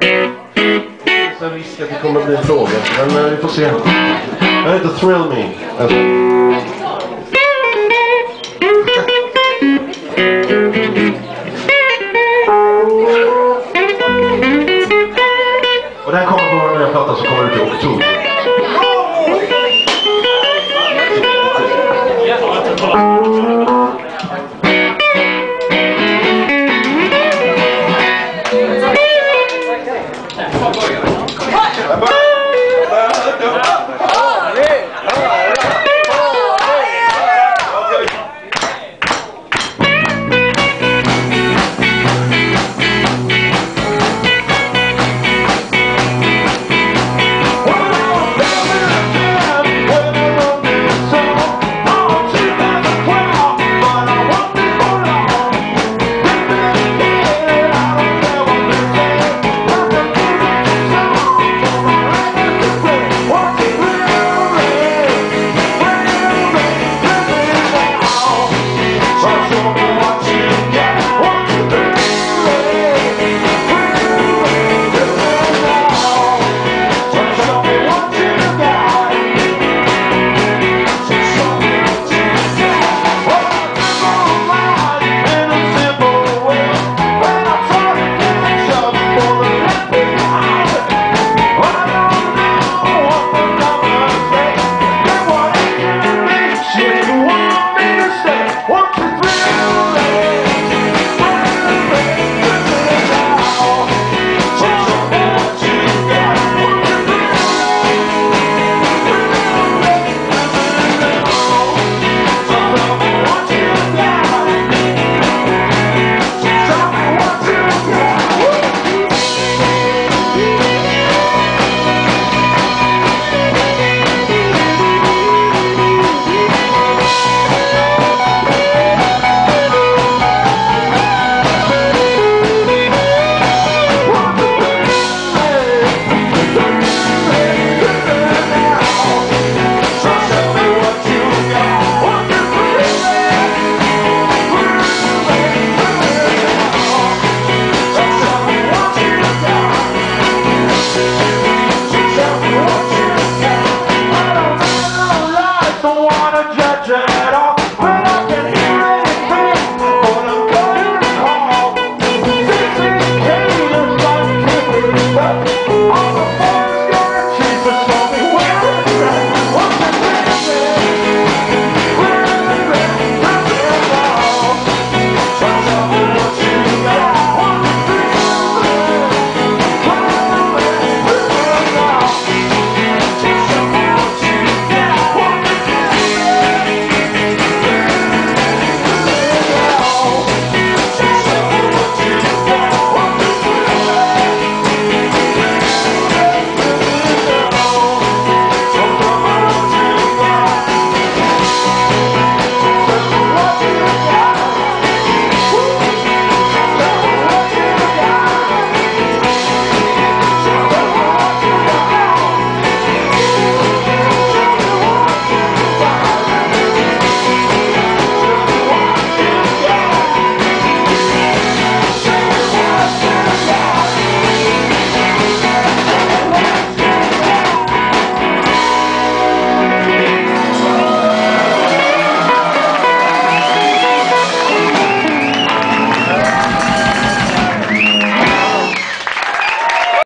Det är en risk att det kommer att bli en fråga, men vi får se. Jag heter Thrill Me. Och det här kommer på vår nya platta som kommer ut i oktober. What?